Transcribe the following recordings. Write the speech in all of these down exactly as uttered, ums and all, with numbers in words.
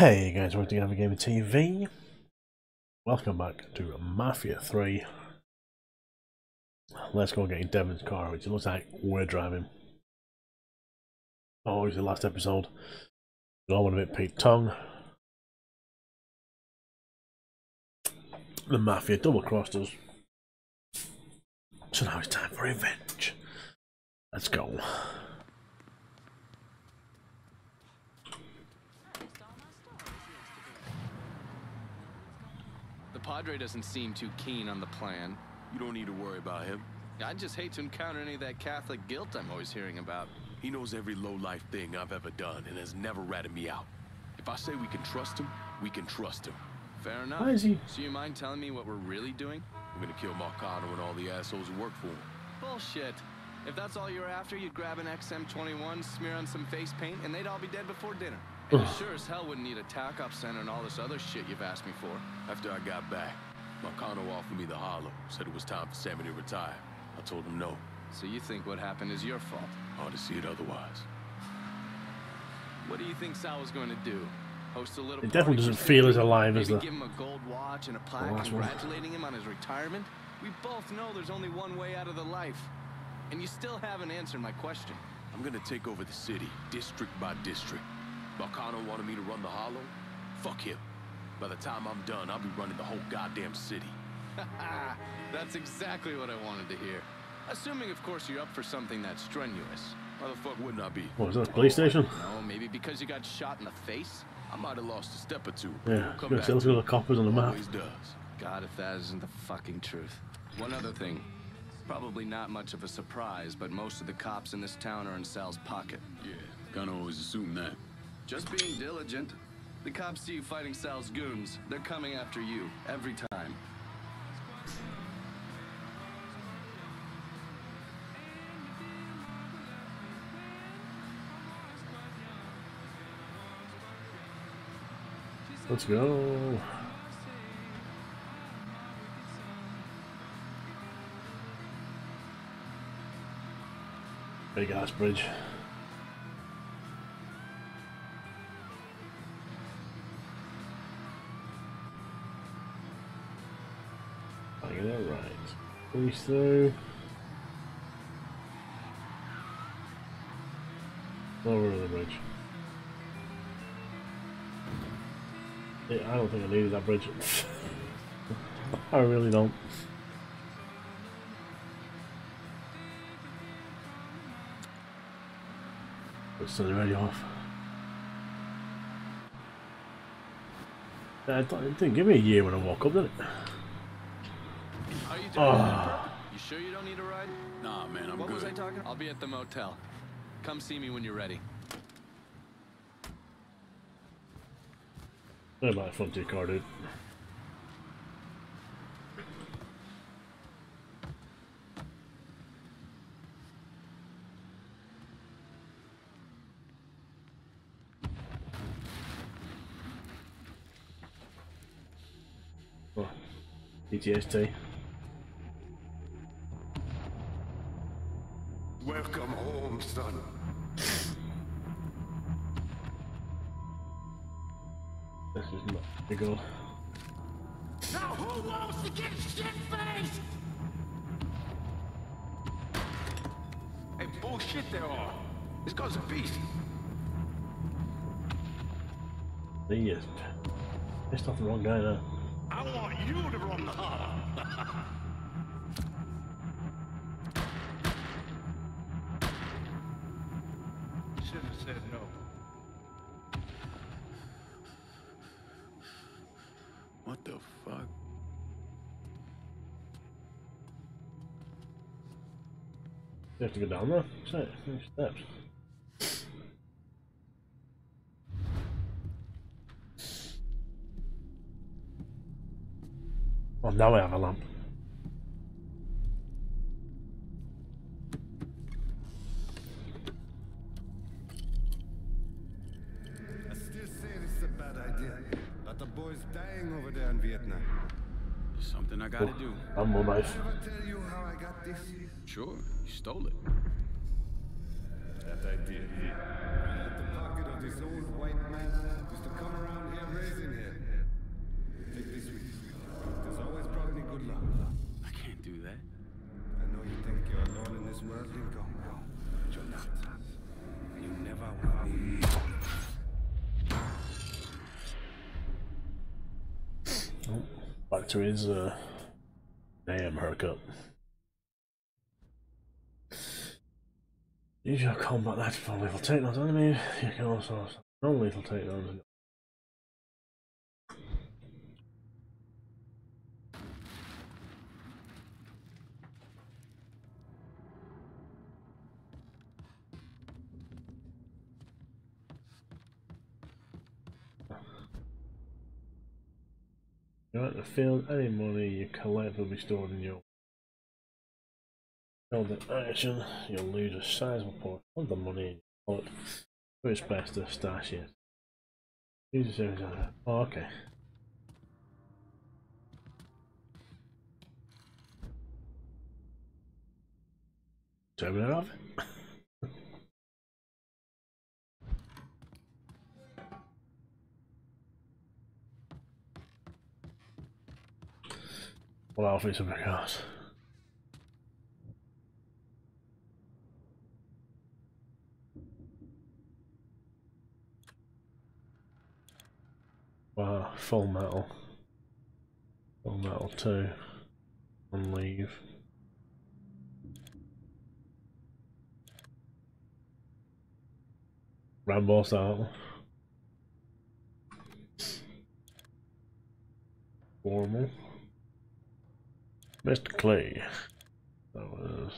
Hey guys, welcome to GuyverGamingTV. Welcome back to Mafia three. Let's go and get in Devin's car, which it looks like we're driving. Oh, it was the last episode. I want to make Pete Tong. The Mafia double crossed us. So now it's time for revenge. Let's go. The Padre doesn't seem too keen on the plan. You don't need to worry about him. I just hate to encounter any of that Catholic guilt I'm always hearing about. He knows every low-life thing I've ever done and has never ratted me out. If I say we can trust him, we can trust him. Fair enough. Why is he? So you mind telling me what we're really doing? We're gonna kill Marcano and all the assholes who work for him. Bullshit. If that's all you're after, you'd grab an X M twenty-one, smear on some face paint, and they'd all be dead before dinner. And you sure as hell wouldn't need a tack-up center and all this other shit you've asked me for. After I got back, Marcano offered me the Hollow, said it was time for Sammy to retire. I told him no. So you think what happened is your fault? Hard to see it otherwise. What do you think Sal was going to do? Host a little. It definitely doesn't feel as alive as the. Give him a gold watch and a plaque congratulating him on his retirement. We both know there's only one way out of the life, and you still haven't answered my question. I'm going to take over the city, district by district. Marcano wanted me to run the Hollow. Fuck him. By the time I'm done, I'll be running the whole goddamn city. That's exactly what I wanted to hear. Assuming, of course, you're up for something that's strenuous. Why the fuck wouldn't I be? What was that, a police station? No, maybe because you got shot in the face? I might have lost a step or two. Yeah, come back. Look at the coppers on the map. Always does. God, if that isn't the fucking truth. One other thing. Probably not much of a surprise, but most of the cops in this town are in Sal's pocket. Yeah, gonna always assume that. Just being diligent. The cops see you fighting Sal's goons. They're coming after you, every time. Let's go. Big ass bridge. Police through. Lower of the bridge. I don't think I needed that bridge. I really don't. Let's turn the radio off. It didn't give me a year when I woke up, did it? Oh. You sure you don't need a ride? Nah, man, I'm what good. What was I talking? I'll be at the motel. Come see me when you're ready. They're my frontier car, dude. Oh, P T S D. Welcome home, son. This is not the goal. Now who wants to get shit-faced? Hey, bullshit there are. This guy's a beast. He is pissed off the wrong guy now. I want you to run the Hollow. What the fuck? You have to go down there? What's that? Steps. Well, now I have a lamp. Something I gotta oh, do. I'm more nice. Tell you how I got this. Sure, you stole it. That I did. He ran out the pocket of this old white man used to come around here is in here. Take this with you. There's always probably good luck. I can't do that. I know you think you're alone in this world, Lincoln. But you're not. You never will be. Oh, Doctor is uh damn hiccup. Use your combat knife for lethal takedowns on enemies. You can also non lethal takedowns. You're at the field, any money you collect will be stored in your held in action, you'll lose a sizable portion of the money in your wallet, so it's best to stash it. Use the savings on that. Oh, okay. Turn it off. Well, I'll fix some of the cars. Wow, full metal. Full metal two. And leave. Rambo style. Formal. Mister Clay. That was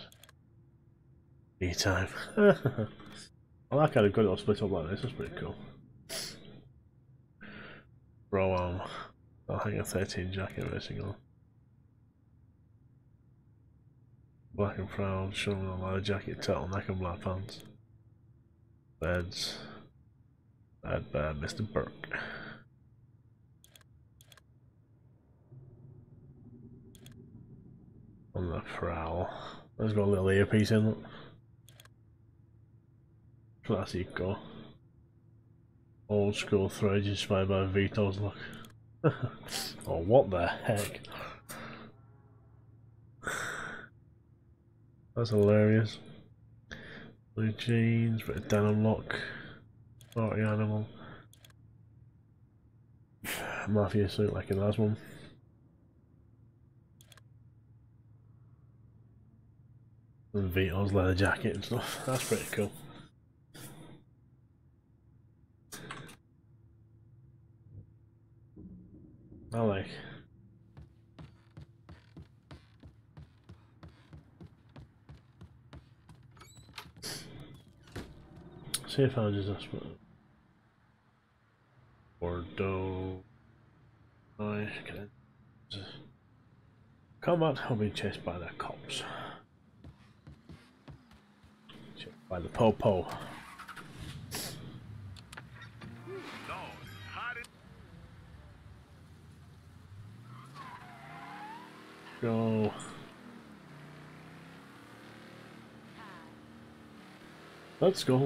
tea time. I like how they've got it all split up like this, that's pretty cool. Bro arm. I'll hang a thirteen jacket racing on. Black and proud, showing a leather jacket, turtleneck and black pants. Beds. Bad bad Mister Burke. On the prowl. There's got a little earpiece in it. Classico. Old school threads inspired by Vito's look. Oh, what the heck? That's hilarious. Blue jeans, bit of denim look. Party animal. Mafia suit like in the last one. And Vito's leather jacket and stuff. That's pretty cool. I like. See if I'll just ask for Bordeaux. Nice. Combat, I'll be chased by the cops. By the po-po. Go. Let's go.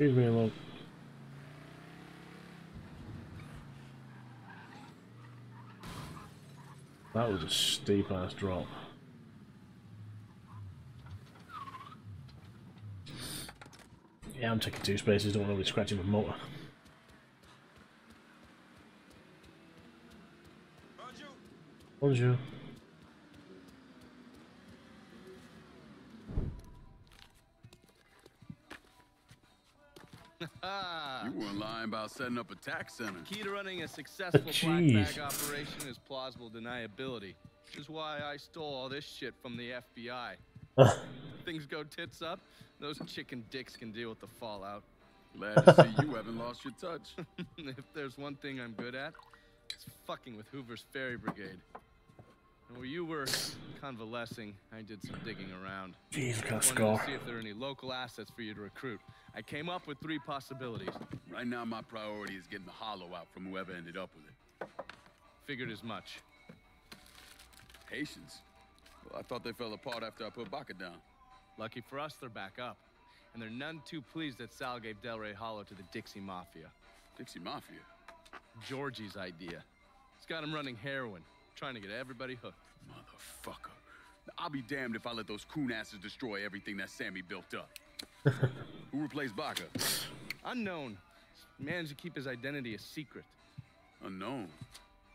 Leave me alone. That was a steep ass drop. Yeah, I'm taking two spaces, don't want nobody scratching my motor. Bonjour. Bonjour. You weren't lying about setting up a tax center. The key to running a successful oh, black bag operation is plausible deniability, which is why I stole all this shit from the F B I. Things go tits up, those chicken dicks can deal with the fallout. Glad to see you haven't lost your touch. If there's one thing I'm good at, it's fucking with Hoover's Ferry Brigade. And where you were convalescing, I did some digging around. Jeez, I wanted to see if there are any local assets for you to recruit. I came up with three possibilities. Right now, my priority is getting the hollow out from whoever ended up with it. Figured as much. Patience? I thought they fell apart after I put Baca down. Lucky for us, they're back up. And they're none too pleased that Sal gave Delray Hollow to the Dixie Mafia. Dixie Mafia? Georgie's idea. It's got him running heroin, trying to get everybody hooked. Motherfucker. I'll be damned if I let those coon asses destroy everything that Sammy built up. Who replaced Baca? Unknown. Managed to keep his identity a secret. Unknown?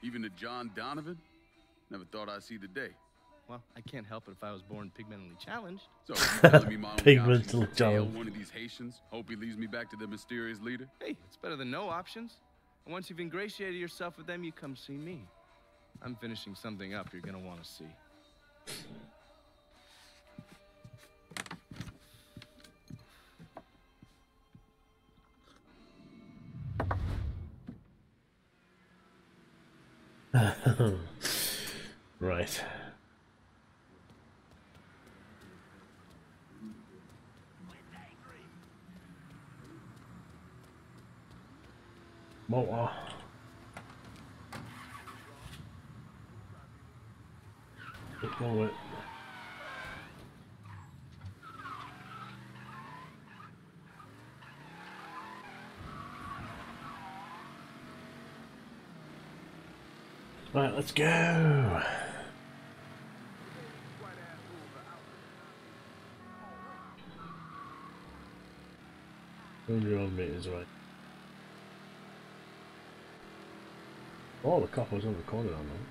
Even to John Donovan? Never thought I'd see the day. Well, I can't help it if I was born pigmentally challenged. So, you telling me my own pigmentally challenged. One of these Haitians, hope he leads me back to the mysterious leader. Hey, it's better than no options. And once you've ingratiated yourself with them, you come see me. I'm finishing something up you're gonna want to see. Right. Moa. Blow it. Right, let's go. Hold your own meters, right. Oh, the cop was on the corner on that.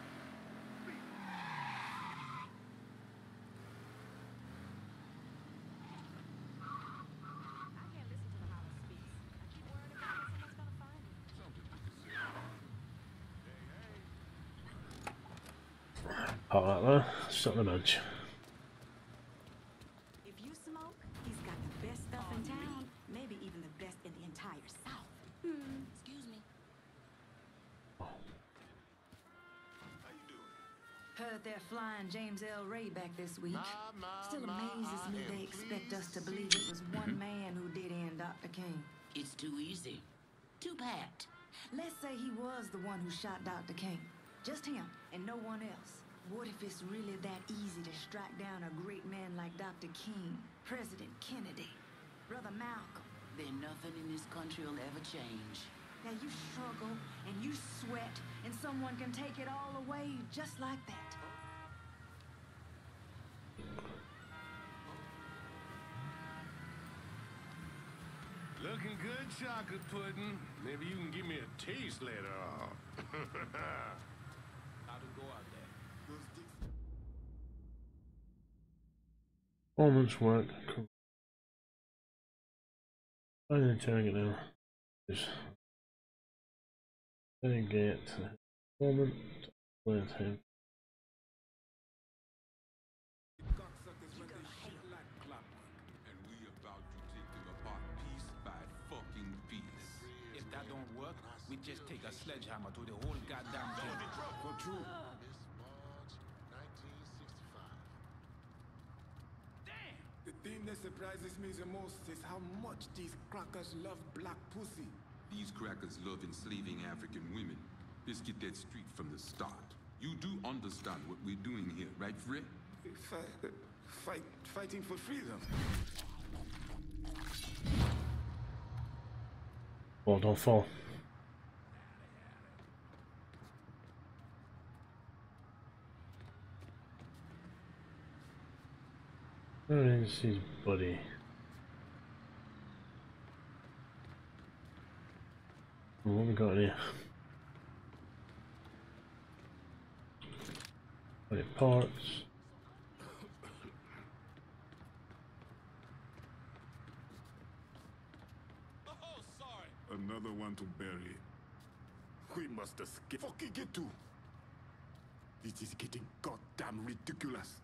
Alright, man. Shut the bench. If you smoke, he's got the best stuff in town. Maybe even the best in the entire South. Hmm. Excuse me. Oh. How you doing? Heard they're flying James L. Ray back this week. My, my, Still amazes my, me they expect us to believe it was one man who did end Doctor King. It's too easy. Too pat. Let's say he was the one who shot Doctor King. Just him and no one else. What if it's really that easy to strike down a great man like Doctor King, President Kennedy, Brother Malcolm? Then nothing in this country will ever change. Now you struggle and you sweat and someone can take it all away just like that. Looking good, chocolate pudding. Maybe you can give me a taste later on. How to go out there. Performance work. Cool. I'm going to turn it down. Just let me get performance with him. If that don't work, we just take a sledgehammer to the whole goddamn thing. The thing that surprises me the most is how much these crackers love black pussy. These crackers love enslaving African women. Let's get that street from the start. You do understand what we're doing here, right, Fred? Fight, fight, fighting for freedom. Well, don't fall. I don't even see his buddy. What we got here? Any parts? Oh, sorry. Another one to bury. We must escape. Fucking get to. This is getting goddamn ridiculous.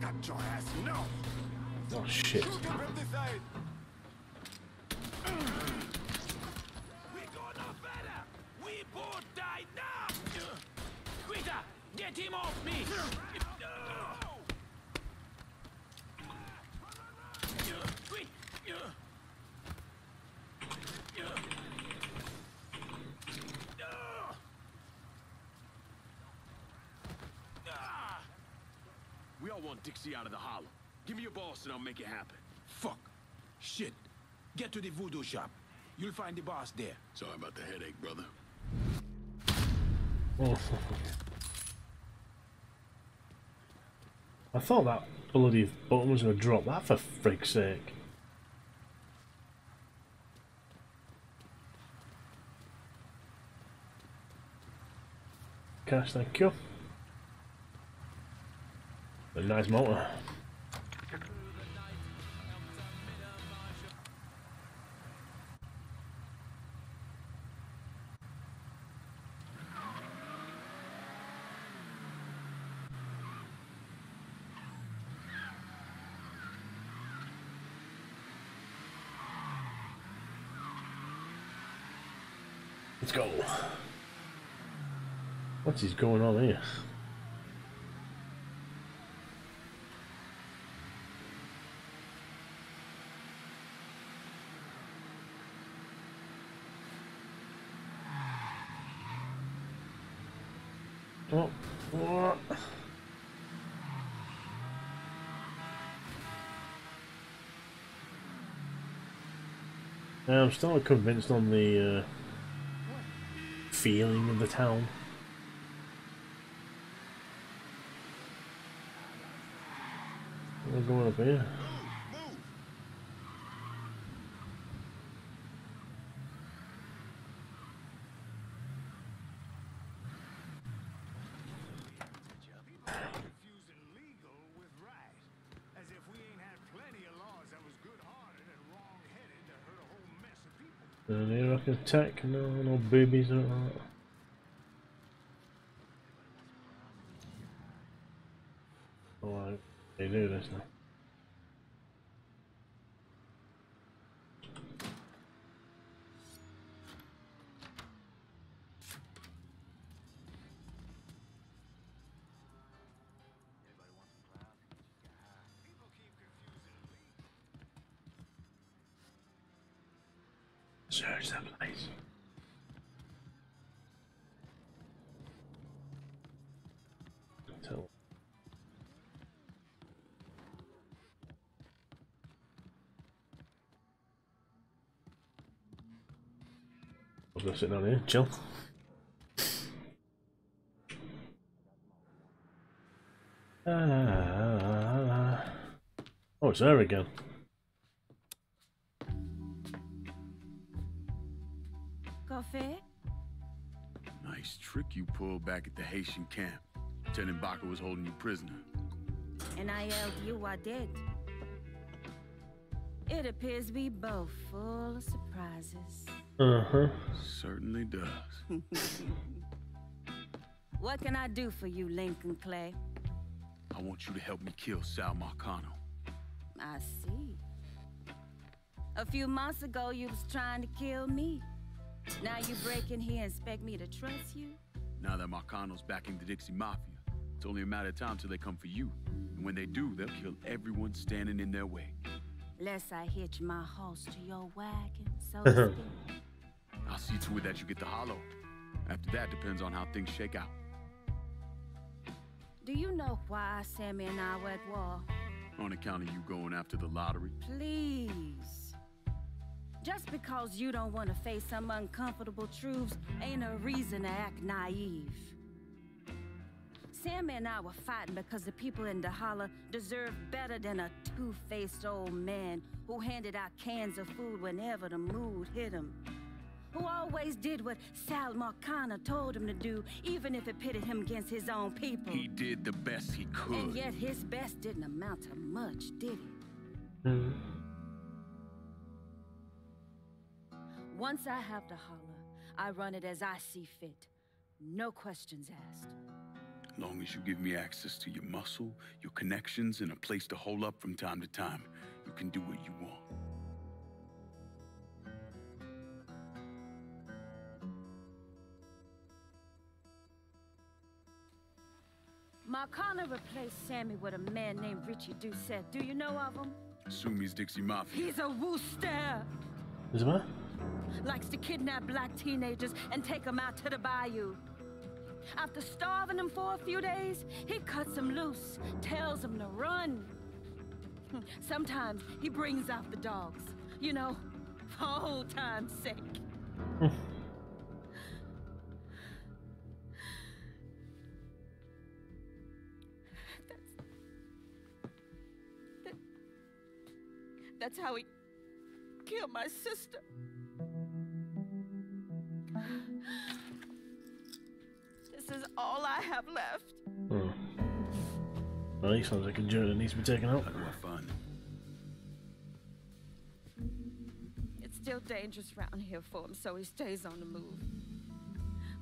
Got your ass now. Oh shit. We got no better. We both died now. Quitter, get him off me. want Dixie out of the Hollow. Give me your boss and I'll make it happen. Fuck. Shit. Get to the voodoo shop. You'll find the boss there. Sorry about the headache, brother. Oh, fuck. I thought that bloody button was going to drop that, for frig's sake. Cash, thank you. A nice motor. Let's go. What is going on here? Oh, what? I'm still not convinced on the uh, feeling of the town. We're going up here. And here I can attack, no, no boobies or that. Alright, they do this now. Search that place. Until I'll just sit down here, chill. Ah. Oh, it's there again. Nice trick you pulled back at the Haitian camp. Lieutenant Baca was holding you prisoner. And I held you, I did. It appears we both full of surprises. Uh-huh. Certainly does. What can I do for you, Lincoln Clay? I want you to help me kill Sal Marcano. I see. A few months ago, you was trying to kill me. Now you break in here and expect me to trust you? Now that Marcano's backing the Dixie Mafia, it's only a matter of time till they come for you. And when they do, they'll kill everyone standing in their way. Lest I hitch my horse to your wagon, so to speak. I'll see to it that you get the Hollow. After that depends on how things shake out. Do you know why Sammy and I were at war? On account of you going after the lottery. Please. Just because you don't want to face some uncomfortable truths ain't a reason to act naive. Sammy and I were fighting because the people in the Hollow deserve better than a two-faced old man who handed out cans of food whenever the mood hit him. Who always did what Sal Marcano told him to do, even if it pitted him against his own people. He did the best he could. And yet his best didn't amount to much, did it? Mm. Once I have the Hollow, I run it as I see fit. No questions asked. As long as you give me access to your muscle, your connections, and a place to hole up from time to time, you can do what you want. Marcano replaced Sammy with a man named Richie Doucette. Do you know of him? Assume he's Dixie Mafia. He's a wooster. Is it what? Likes to kidnap black teenagers and take them out to the bayou. After starving them for a few days, he cuts them loose, tells them to run. Sometimes he brings out the dogs, you know, for old time's sake. That's how he killed my sister. This is all I have left. Hmm. Well, he sounds like a judge that needs to be taken out. Fun. It's still dangerous around here for him, so he stays on the move.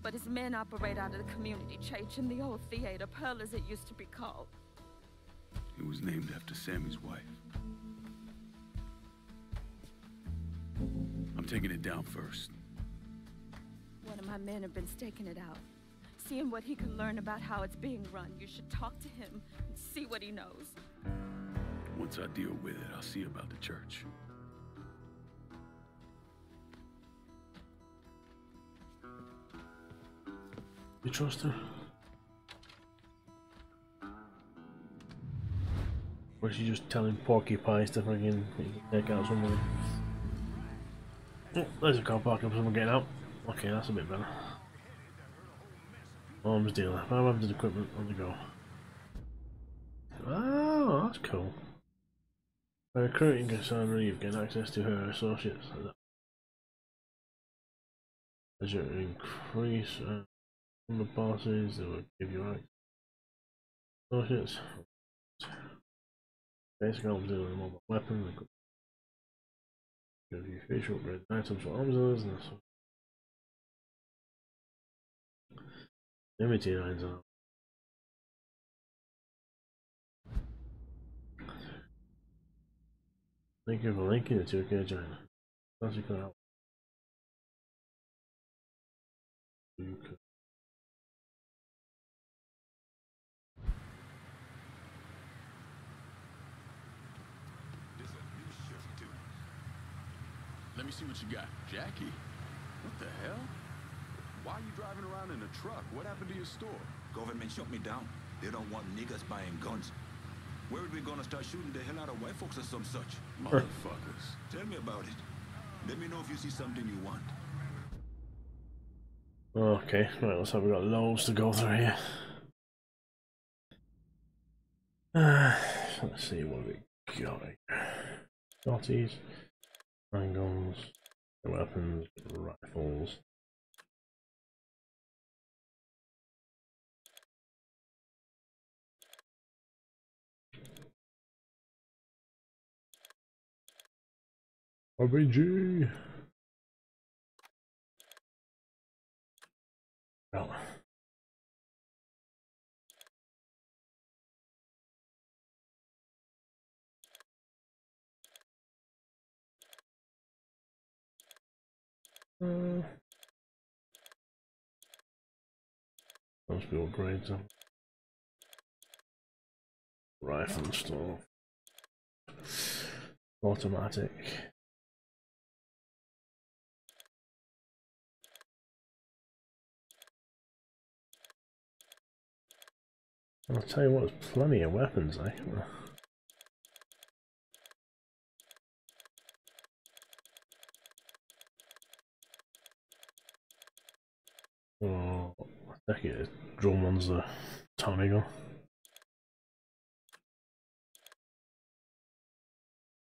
But his men operate out of the community church in the old theater, Pearl as it used to be called. It was named after Sammy's wife. I'm taking it down first. One of my men have been staking it out, seeing what he can learn about how it's being run. You should talk to him and see what he knows. Once I deal with it, I'll see about the church. You trust her? Or is she just telling porcupines to freaking take out someone? Oh, there's a car parking for someone getting out. Okay, that's a bit better. Arms dealer. I have his equipment on the go. Oh, that's cool. By recruiting Cassandra, you've gained access to her associates. As you increase the number of parties that will give you access to associates. Basic arms dealer and mobile weapon. Give you facial upgrade items for arms dealers and so. Limited lines are thank you for linking the two K China. That's a good out. Let me see what you got, Jackie. What the hell? Why are you driving around in a truck? What happened to your store? Government shut me down. They don't want niggas buying guns. Where are we gonna start shooting the hell out of white folks or some such? Motherfuckers. Tell me about it. Let me know if you see something you want. Okay, right, let's hope we got loads to go through here. Uh, let's see what we got here. Shotties, handguns, weapons, rifles. R B G. Well, uh, must be upgrades them. Rifle store, automatic. I'll tell you what, there's plenty of weapons, eh? Oh, I think it's drum one's the Tommy gun.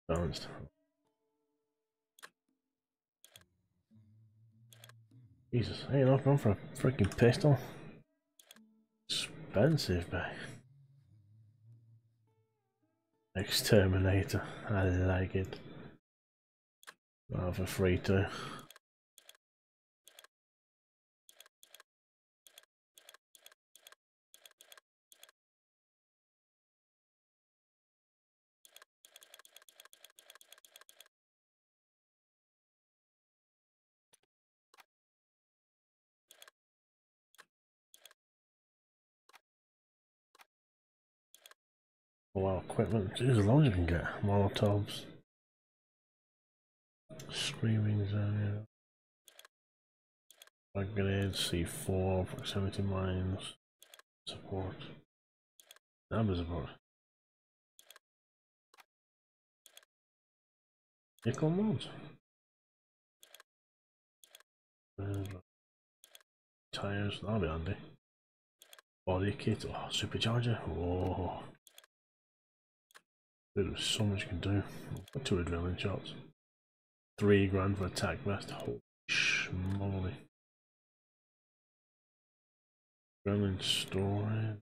Balanced. Jesus, ain't enough room for a freaking pistol. Expensive, babe. Exterminator. I like it. Rather free too. Wow, equipment, there's as long as you can get. Molotovs, screaming zone. Frag grenade, C four, proximity mines, support. Number support. Nickel mode. Tires, that'll be handy. Body kit, oh, supercharger, oh. Dude, there's so much you can do. Two adrenaline shots. Three grand for attack vest, holy moly. Adrenaline storage.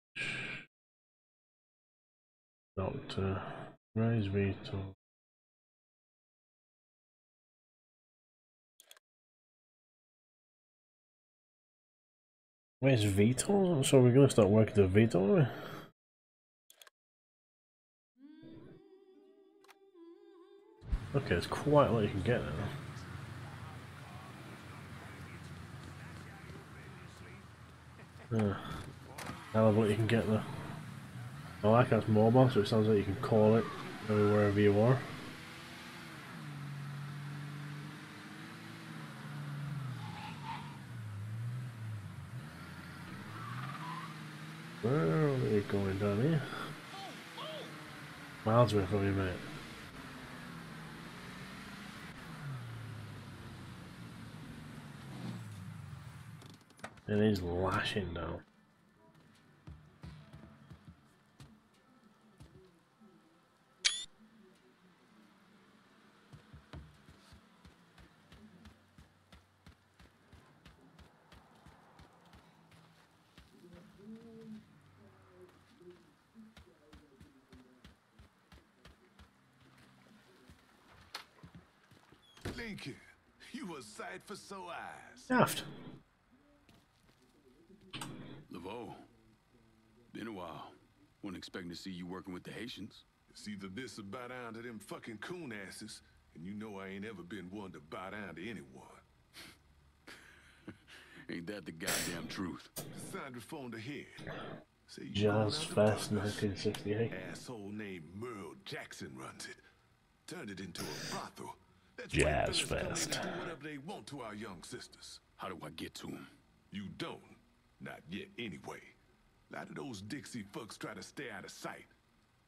Doctor, raise beetle. Where's Vito? So we're gonna start working the Vito, aren't we? Okay, it's quite what you can get now. Yeah. I love what you can get there. I like how it's mobile, so it sounds like you can call it wherever you are. Where are we going down here? Miles away from you, mate. It is lashing now. Lincoln, you a sight for sore eyes. Daft. Laveau, been a while. Wasn't expecting to see you working with the Haitians. It's either this or bow down to them fucking coon asses, and you know I ain't ever been one to bow down to anyone. Ain't that the goddamn truth? Cassandra phoned ahead. Jazz Fest nineteen sixty-eight. Asshole named Merle Jackson runs it. Turned it into a brothel. That's Jazz Fest. Whatever they want to our young sisters. How do I get to them? You don't. Not yet, anyway. A lot of those Dixie fucks try to stay out of sight.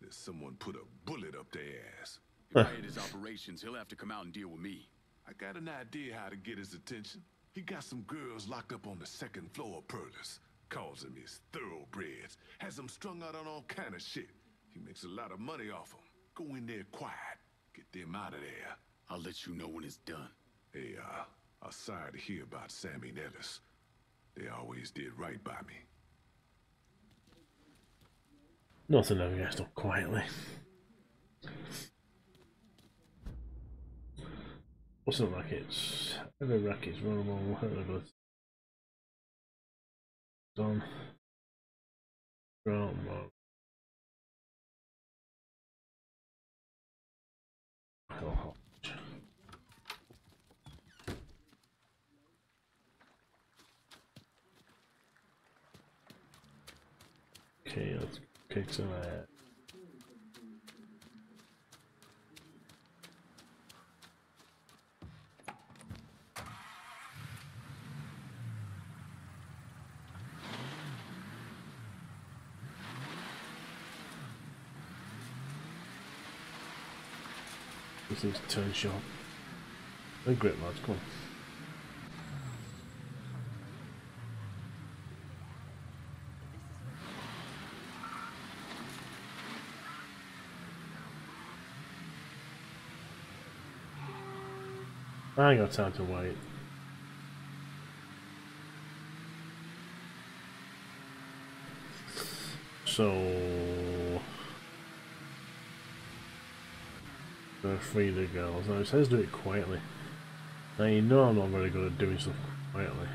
There's someone put a bullet up their ass. If I hit his operations, he'll have to come out and deal with me. I got an idea how to get his attention. He got some girls locked up on the second floor of Perlis. Calls them his thoroughbreds. Has them strung out on all kind of shit. He makes a lot of money off them. Go in there quiet. Get them out of there. I'll let you know when it's done. Hey, uh, I'm sorry to hear about Sammy Nettles. They always did right by me. Nothing ever gets done quietly. What's the rackets? Every racket's vulnerable. Done. Ground mode. Hell. Okay, let's kick some ass. This is turn shot. A grip, lads, come on. I ain't got time to wait. So they're free to girls. Now it says do it quietly. Now you know I'm not very good at doing stuff quietly.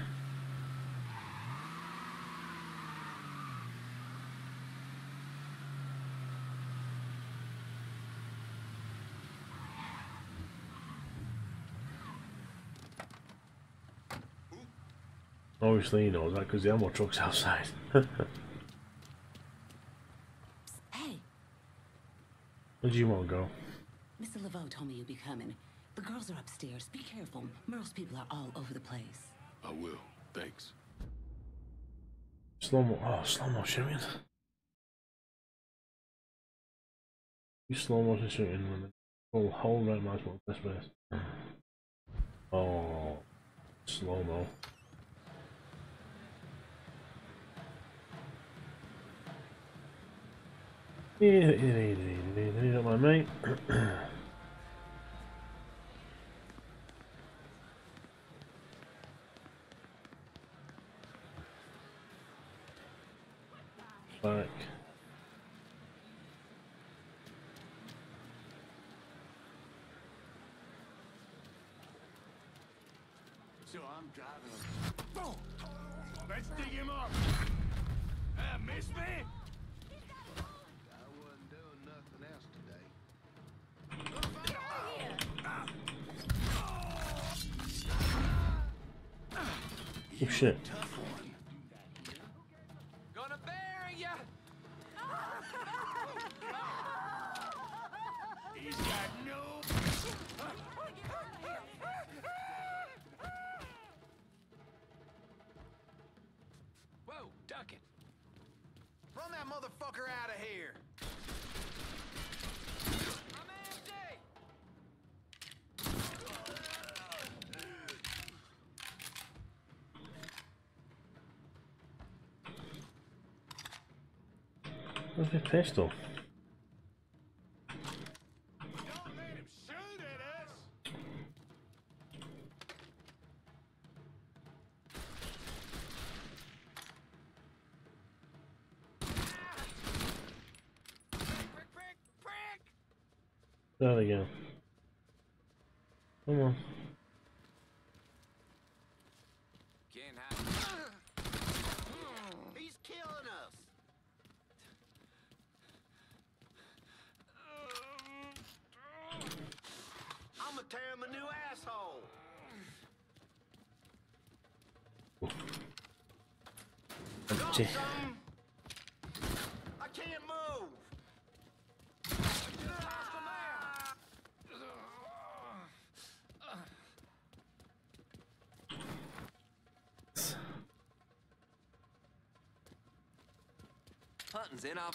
Obviously he knows that because the ammo truck's outside. Hey. Where do you want to go? Mister Laveau told me you'd be coming. The girls are upstairs. Be careful. Merle's people are all over the place. I will. Thanks. Slow mo. Oh, slow motion, man. You slow motion shooting with the whole right match with this best. Oh, slow mo. Yeah, easy, easy, easy, not my mate. Back. So I'm driving. Let's dig him up. Uh, miss me? Oh shit. Gonna bury ya. He's got no. Whoa, duck it. Run that motherfucker out of here. Where's his pistol? Don't let him shoot at us. Prick, prick, prick. There we go. Come on. I can't move. Hunting's in up.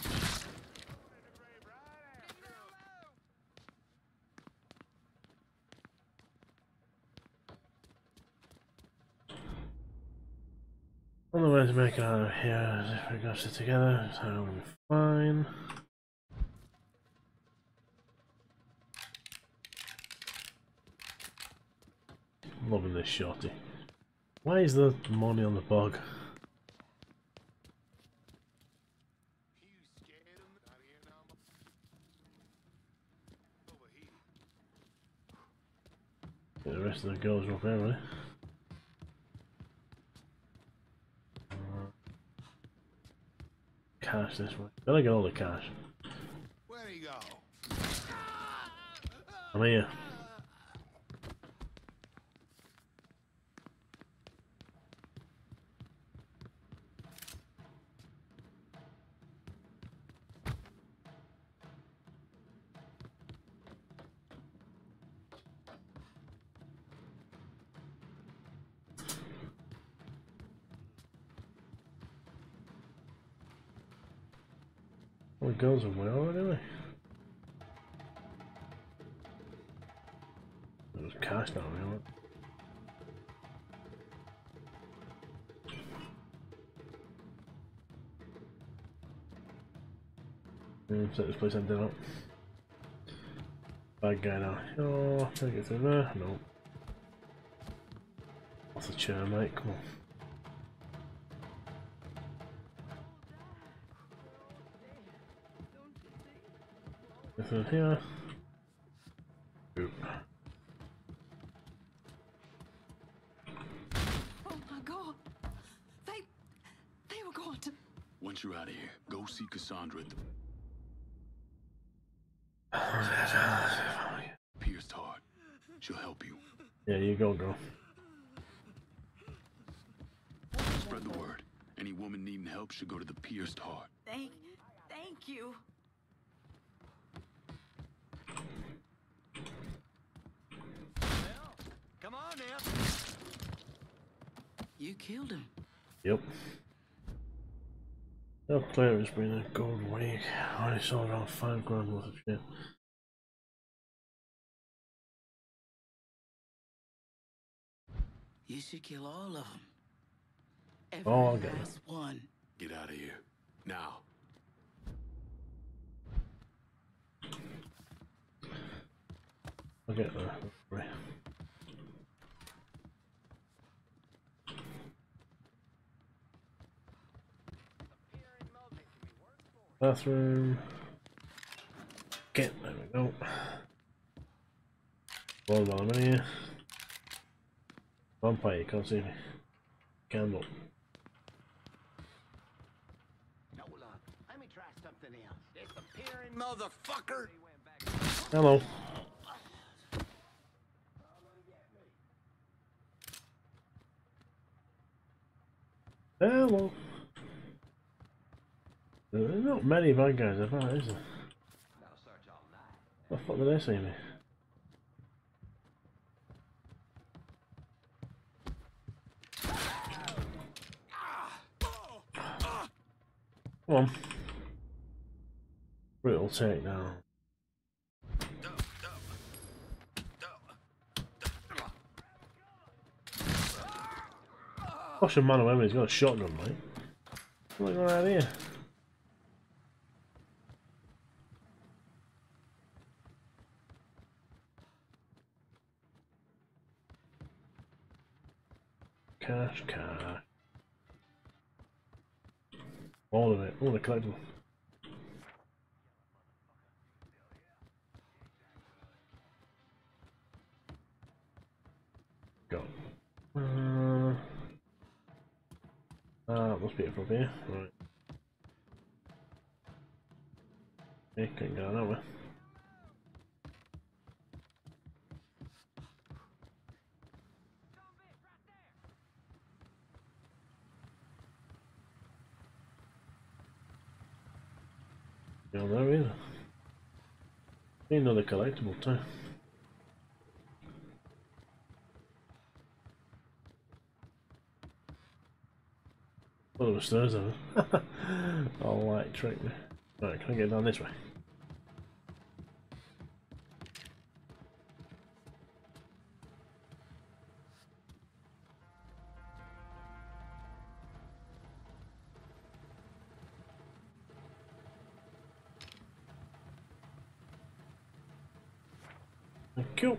On the way to make it out of here, if we got it together, so it'll be fine. I'm loving this shorty. Why is there money on the bog? Get the rest of the girls up there, really. Cash this way. Gotta get all the cash. Where do you go? I'm here. It goes away anyway. There's cash down here. I'm gonna set this place empty up. Bad guy now. Oh, can I get through there? No. Off the chair, mate. Come on. Nothing here. Oop. Oh my God! They, they were going to. Once you're out of here, go see Cassandra at the Pierced Heart. She'll help you. Yeah, you go, girl. Spread the word. Any woman needing help should go to the Pierced Heart. Thank, thank you. You killed him. Yep. That player has been a gold wig. I already sold out five grand worth of shit. You should kill all of them. Every oh, okay. last one. Get out of here now. I'll get there. Right. Bathroom. Get there we go. One while I'm in here. Vampire, you can't see me. Candle. Hold on. Let me try something else. Disappearing motherfucker. Hello. Hello. There's not many bad guys about, is there? What the fuck did they see me? Come on. Brutal take now. Push a man away, he's got a shotgun, mate. What's going on out here? Cash, cash. All of it, all the collectibles. Go. Uh, ah, must be it from here. Right. It can go that way. No, there either. Need another collectible too. Well, it was Thursday. Oh, light tricked me. Right, can I get down this way? Cool.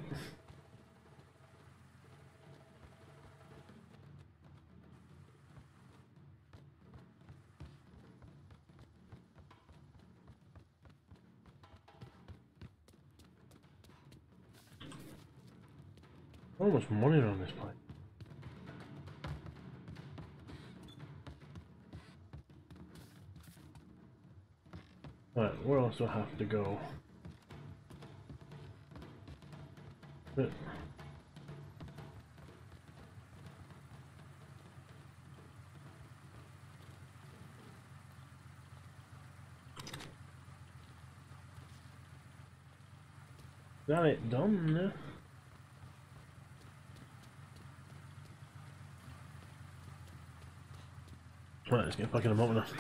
So much money around this place. Right, where else do I have to go? But that it done. Right, let's get back in a moment now.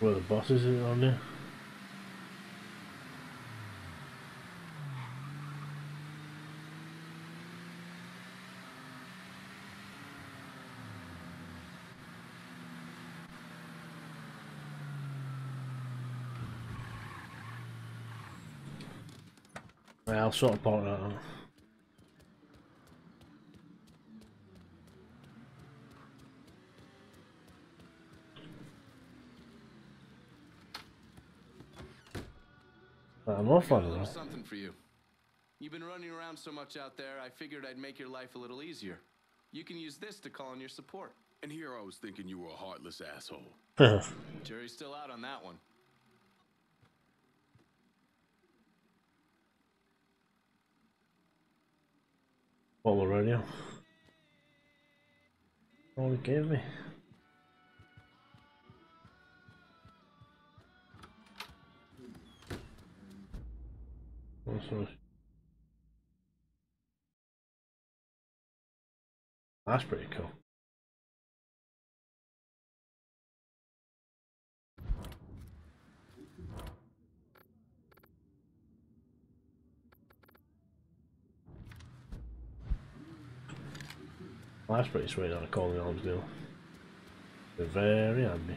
Where the boss is on there? Right, I'll sort of part that out. I'm off on it. Something for you. You've been running around so much out there, I figured I'd make your life a little easier. You can use this to call on your support. And here I was thinking you were a heartless asshole. Jury's still out on that one. Follow radio. Forgive me. Also, that's pretty cool. Well, that's pretty sweet on a calling arms deal. They're very handy.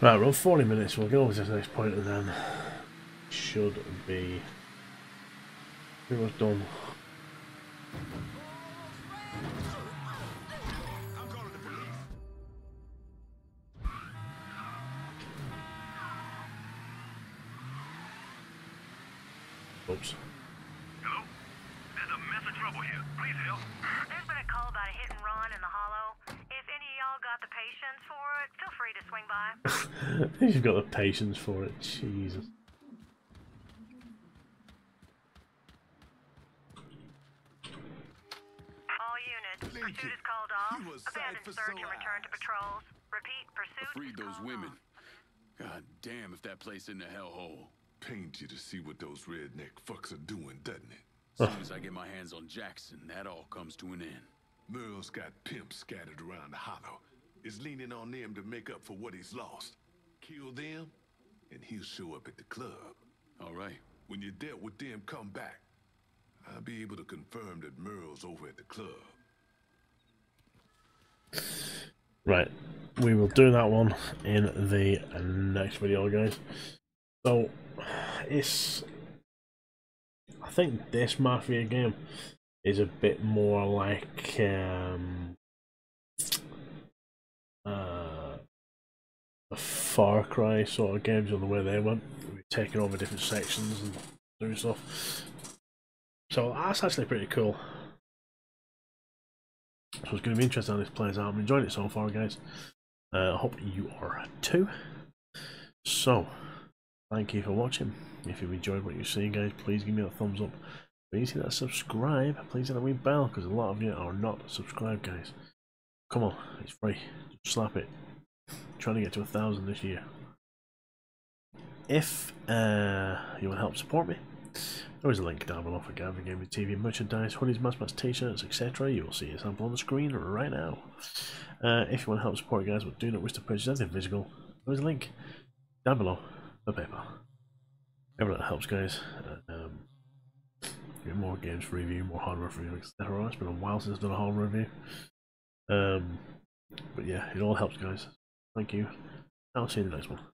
Right, we're on forty minutes, we'll go over to this next point and then should be pretty much done. Oops. Hello? There's a mess of trouble here. Please help. There's been a call about a hit and run in the Hollow. If any of y'all got the patience for it, feel free to swing by. You've got the patience for it, Jesus. All units, Lincoln, pursuit is called off. Abandon search and return to patrols. Repeat, pursuit. Freed those women. Off. God damn if that place in the hellhole. Pains you to see what those redneck fucks are doing, doesn't it? As soon as I get my hands on Jackson, that all comes to an end. Merle's got pimps scattered around the Hollow. Is leaning on them to make up for what he's lost. Kill them, and he'll show up at the club. All right. When you're dealt with them, come back. I'll be able to confirm that Merle's over at the club. Right. We will do that one in the next video, guys. So, it's, I think this Mafia game is a bit more like, um, uh, a Far Cry sort of games on the way they went, taking over different sections and doing stuff. So that's actually pretty cool. So it's going to be interesting how this plays out. I'm enjoying it so far, guys. Uh, I hope you are too. So, thank you for watching. If you've enjoyed what you've seen, guys, please give me a thumbs up. Please hit that subscribe. Please hit that wee bell, because a lot of you are not subscribed, guys. Come on, it's free. Just slap it. I'm trying to get to a thousand this year. If uh, you want to help support me, there is a link down below for Guyver Gaming T V merchandise, hoodies, mask masks, t-shirts, et cetera. You will see a sample on the screen right now. Uh, if you want to help support, guys, but do not wish to purchase anything physical, there is a link down below. The paper. Everyone that helps, guys. Um, get more games for review, more hardware for review, et cetera. It's been a while since I've done a hardware review. Um, but yeah, it all helps, guys. Thank you. I'll see you in the next one.